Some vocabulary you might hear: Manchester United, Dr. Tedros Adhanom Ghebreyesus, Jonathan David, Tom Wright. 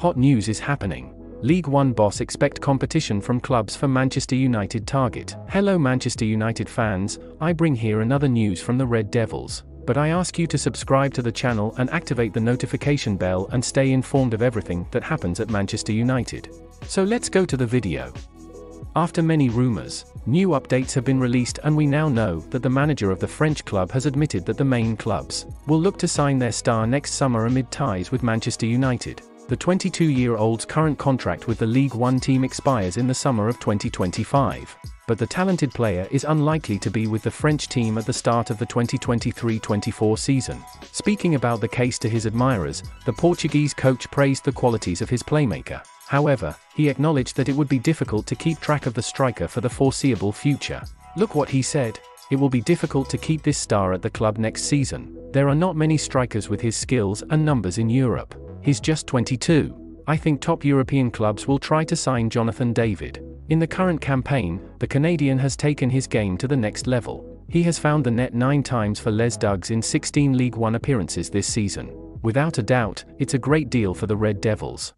Hot news is happening. League One boss expect competition from clubs for Manchester United target. Hello Manchester United fans, I bring here another news from the Red Devils, but I ask you to subscribe to the channel and activate the notification bell and stay informed of everything that happens at Manchester United. So let's go to the video. After many rumors, new updates have been released and we now know that the manager of the French club has admitted that the main clubs will look to sign their star next summer amid ties with Manchester United. The 22-year-old's current contract with the League One team expires in the summer of 2025, but the talented player is unlikely to be with the French team at the start of the 2023-24 season. Speaking about the case to his admirers, the Portuguese coach praised the qualities of his playmaker. However, he acknowledged that it would be difficult to keep track of the striker for the foreseeable future. Look what he said. It will be difficult to keep this star at the club next season. There are not many strikers with his skills and numbers in Europe. He's just 22. I think top European clubs will try to sign Jonathan David. In the current campaign, the Canadian has taken his game to the next level. He has found the net 9 times for Les Dugs in 16 League One appearances this season. Without a doubt, it's a great deal for the Red Devils.